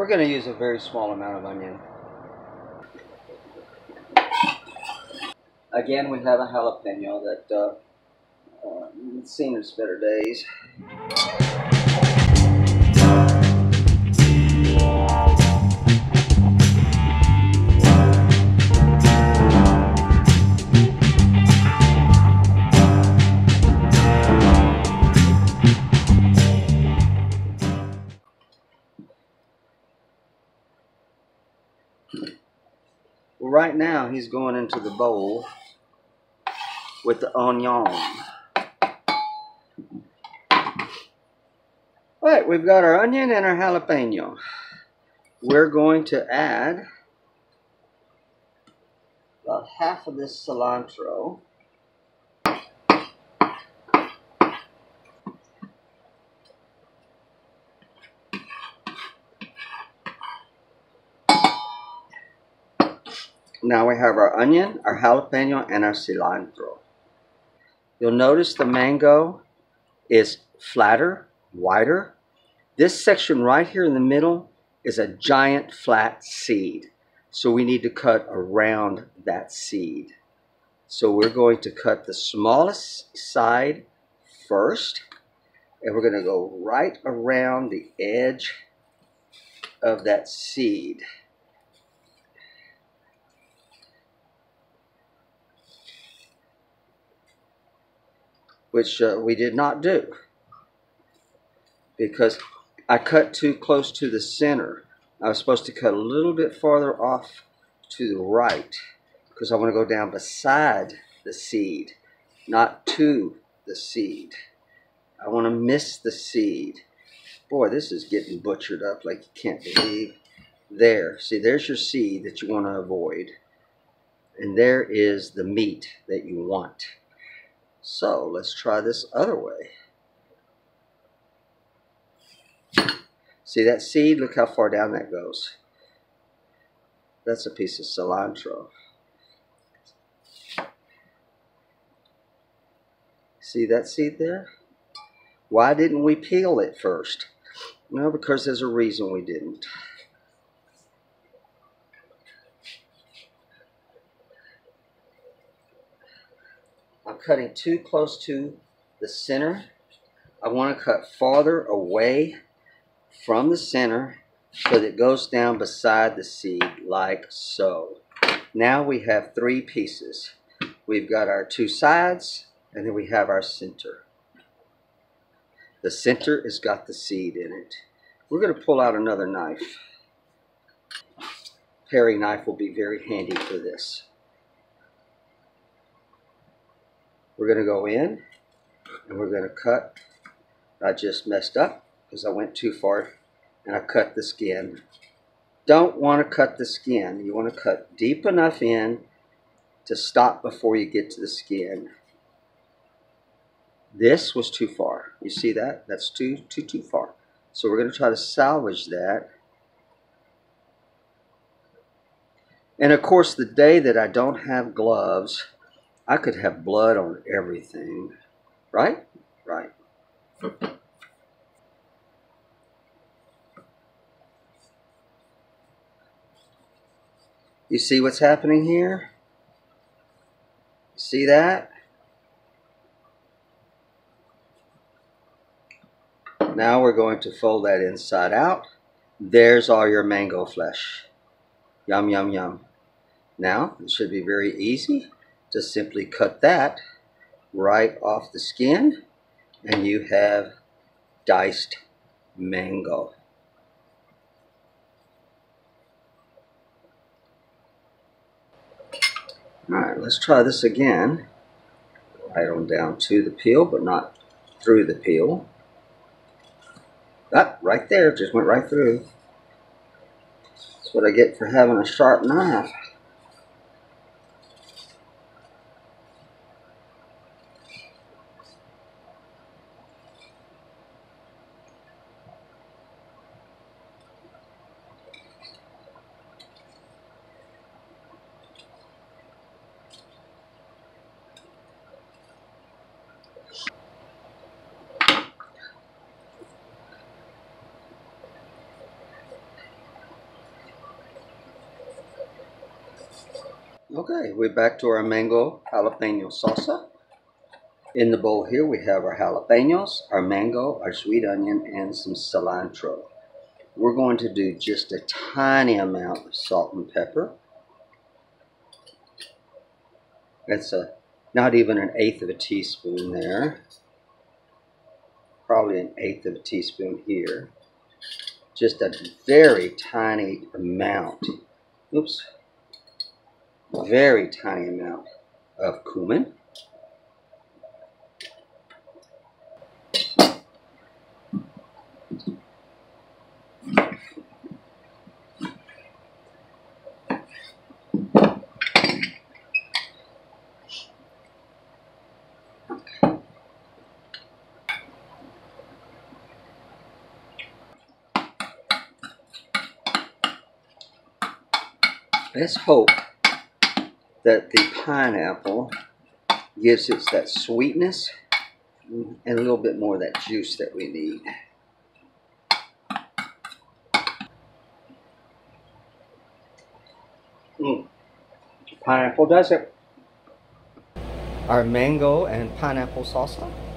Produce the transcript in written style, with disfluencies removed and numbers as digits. We're going to use a very small amount of onion. Again, we have a jalapeno that it's seen its better days. Well, right now he's going into the bowl with the onion. Alright, we've got our onion and our jalapeno. We're going to add about half of this cilantro. Now we have our onion, our jalapeno, and our cilantro. You'll notice the mango is flatter, wider. This section right here in the middle is a giant flat seed. So we need to cut around that seed. So we're going to cut the smallest side first. And we're going to go right around the edge of that seed. Which we did not do, because I cut too close to the center. I was supposed to cut a little bit farther off to the right, because I want to go down beside the seed, not to the seed. I want to miss the seed. Boy, this is getting butchered up like you can't believe. There, see, there's your seed that you want to avoid, and there is the meat that you want. So let's try this other way. See that seed? Look how far down that goes. That's a piece of cilantro. See that seed there? Why didn't we peel it first? No, because there's a reason we didn't. I'm cutting too close to the center. I want to cut farther away from the center so that it goes down beside the seed like so. Now we have three pieces. We've got our two sides, and then we have our center. The center has got the seed in it. We're going to pull out another knife. Paring knife will be very handy for this. We're going to go in, and we're going to cut. I just messed up because I went too far, and I cut the skin. Don't want to cut the skin. You want to cut deep enough in to stop before you get to the skin. This was too far. You see that? That's too far. So we're going to try to salvage that. And, of course, the day that I don't have gloves, I could have blood on everything, right? Right. You see what's happening here? See that? Now we're going to fold that inside out. There's all your mango flesh. Yum, yum, yum. Now, it should be very easy. Just simply cut that right off the skin, and you have diced mango. Alright, let's try this again. Right on down to the peel, but not through the peel. Ah, right there, just went right through. That's what I get for having a sharp knife. Okay, we're back to our mango jalapeno salsa. In the bowl here we have our jalapenos, our mango, our sweet onion, and some cilantro. We're going to do just a tiny amount of salt and pepper. That's not even an eighth of a teaspoon there. Probably an eighth of a teaspoon here. Just a very tiny amount. Oops. Very tiny amount of cumin. Let's hope that the pineapple gives it that sweetness and a little bit more of that juice that we need. Pineapple does it. Our mango and pineapple salsa.